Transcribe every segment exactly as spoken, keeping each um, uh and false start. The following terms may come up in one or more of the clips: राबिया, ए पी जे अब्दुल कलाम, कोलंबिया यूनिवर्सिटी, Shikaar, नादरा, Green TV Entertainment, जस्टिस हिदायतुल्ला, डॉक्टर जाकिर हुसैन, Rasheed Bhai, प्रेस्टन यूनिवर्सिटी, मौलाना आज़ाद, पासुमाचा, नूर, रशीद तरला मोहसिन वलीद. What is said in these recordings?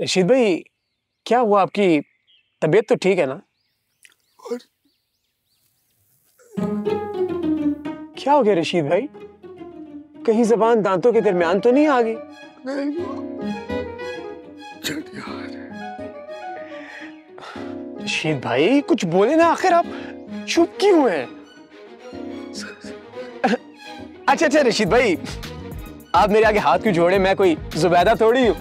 रशीद भाई, क्या हुआ? आपकी तबीयत तो ठीक है ना? और क्या हो गया रशीद भाई? कहीं जबान दांतों के दरमियान तो नहीं आ गई? नहीं रशीद भाई, कुछ बोले ना, आखिर आप चुप क्यों हैं? अच्छा अच्छा रशीद भाई, आप मेरे आगे हाथ क्यों जोड़े? मैं कोई जुबैदा थोड़ी हूँ,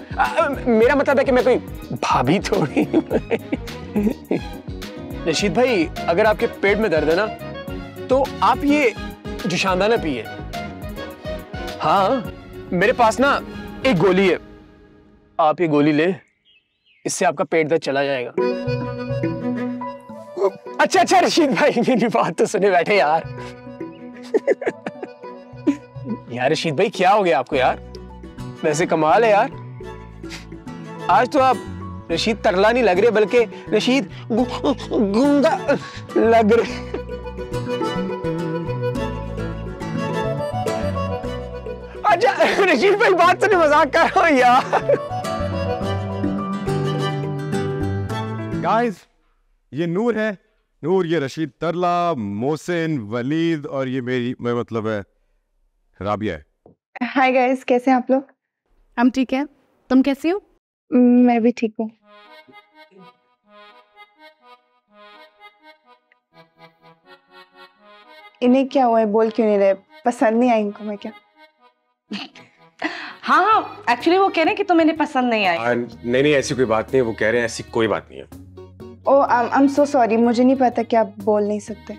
मेरा मतलब है कि मैं कोई भाभी थोड़ी हूँ। रशीद भाई, अगर आपके पेट में दर्द है ना, तो आप ये जुशानदा ना पिए। हाँ, मेरे पास ना एक गोली है, आप ये गोली ले, इससे आपका पेट दर्द चला जाएगा। अच्छा अच्छा रशीद भाई, मेरी बात तो सुने बैठे यार। यार रशीद भाई, क्या हो गया आपको यार? वैसे कमाल है यार, आज तो आप रशीद तरला नहीं लग रहे, बल्कि रशीद गु, गुंगा लग रहे। अच्छा रशीद भाई, बात से नहीं, मजाक कर रहा हूं यार। गाइस, ये नूर है, नूर, ये रशीद तरला, मोहसिन वलीद, और ये मेरी मैं मतलब है राबिया है। हाय गाइस, कैसे हैं आप लोग? हम ठीक है, तुम कैसे हो? मैं भी ठीक हूँ। इन्हें क्या हुआ है, बोल क्यों नहीं रहे? पसंद नहीं आई इनको मैं क्या? हाँ हाँ, एक्चुअली वो कह रहे हैं कि तुम इन्हें पसंद नहीं आई। नहीं नहीं, ऐसी कोई बात नहीं है, वो कह रहे हैं ऐसी कोई बात नहीं है। Oh, I'm, I'm so sorry, मुझे नहीं पता कि आप बोल नहीं सकते।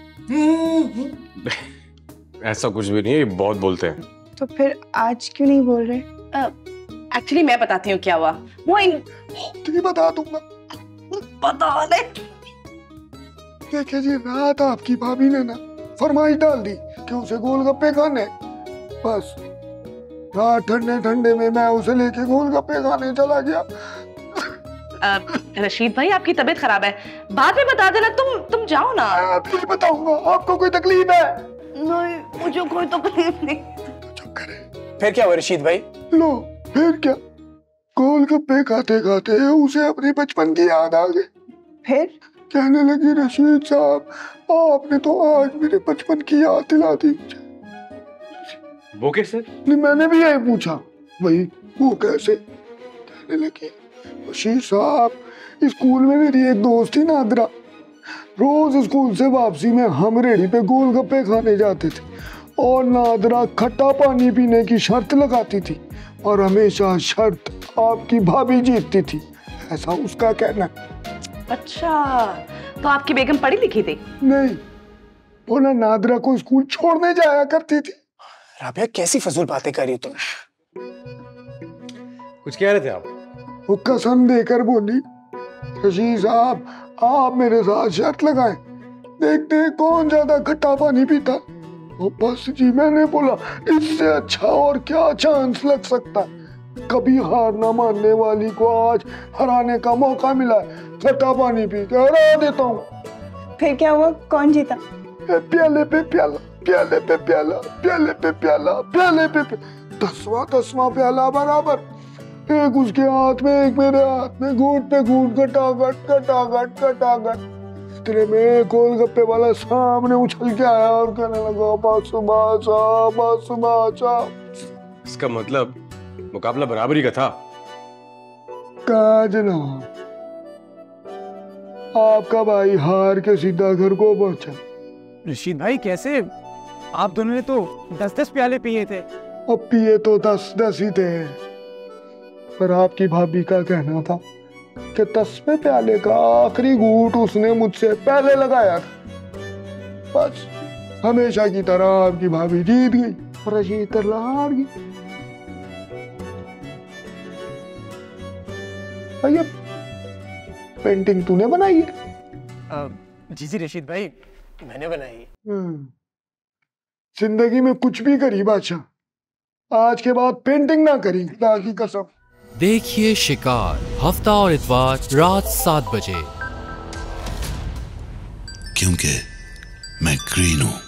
ऐसा कुछ भी नहीं है, बहुत बोलते हैं। तो फिर आज क्यों नहीं बोल रहे? एक्चुअली uh, मैं बताती हूँ क्या हुआ। वो इन... तो बता दूँगा। बता दे। देखिए जी, रात आपकी भाभी ने ना फरमाइश डाल दी कि उसे गोलगप्पे खाने। बस रात ठंडे ठंडे में मैं उसे लेके गोलगप्पे खाने चला गया। आ, रशीद भाई, आपकी तबीयत खराब है, बाद में बता देना। तुम तुम जाओ ना। फिर बताऊंगा। आपको कोई तकलीफ है? नहीं, मुझे कोई तकलीफ नहीं। तो चुप करें। फिर क्या हुआ रशीद भाई? लो, फिर क्या, गोलगप्पे खाते खाते उसे अपने बचपन की याद आ गई। फिर कहने लगी, रशीद साहब, आपने तो आज मेरे बचपन की याद दिला दी मुझे। वो कैसे? मैंने भी यही पूछा। वही, वो कैसे? कहने लगी, रशीद साहब, स्कूल में मेरी एक दोस्त थी नादरा, रोज स्कूल से वापसी में हम रेड़ी पे गोलगप्पे खाने जाते थे, और नादरा खट्टा पानी पीने की शर्त लगाती थी, और हमेशा शर्त आपकी भाभी जीतती थी, ऐसा उसका कहना। अच्छा, तो आपकी बेगम पढ़ी लिखी थी? नहीं, वो ना नादरा को स्कूल छोड़ने जाया करती थी। राबिया, कैसी फजूल बातें कर रही हो तुम? कुछ कह रहे थे आप? वो कसम देकर बोली, रशीद साहब, आप मेरे साथ शर्त लगाएं, देखते हैं कौन ज्यादा खट्टा पानी पीता। और बस जी, मैंने बोला, इससे अच्छा और क्या चांस लग सकता? कभी हार ना मानने वाली को आज हराने का मौका मिला, खट्टा पानी पी के हरा देता हूँ। फिर क्या हुआ, कौन जीता? प्याले पे प्याला, प्याले पे प्याला, प्याले पे प्याला, प्याले पे दसवां दसवां प्याला बराबर। एक उसके हाथ में, एक मेरे हाथ में, घूट पे घूट, कटागट कटागट कटागट। इतने में गोलगप्पे वाला सामने उछल के आया और कहने लगा, पासुमाचा, पासुमाचा। इसका मतलब मुकाबला बराबरी का था? कहा जनाब, आपका भाई हार के सीधा घर को पहुंचा। रशीद भाई, कैसे? आप दोनों ने तो दस दस प्याले पिए थे। अब पिए तो दस दस ही थे, पर आपकी भाभी का कहना था कि दसवें प्याले का आखिरी घूंट उसने मुझसे पहले लगाया था। बस हमेशा की तरह आपकी भाभी जीत गई, रशीद तरला हार गई। भैया, पेंटिंग तूने बनाई है? जी जी रशीद भाई, मैंने बनाई। जिंदगी में कुछ भी करी बादशाह, आज के बाद पेंटिंग ना करी, खुदा की कसम। देखिए शिकार, हफ्ता और इतवार रात सात बजे, क्योंकि मैं ग्रीन हूं।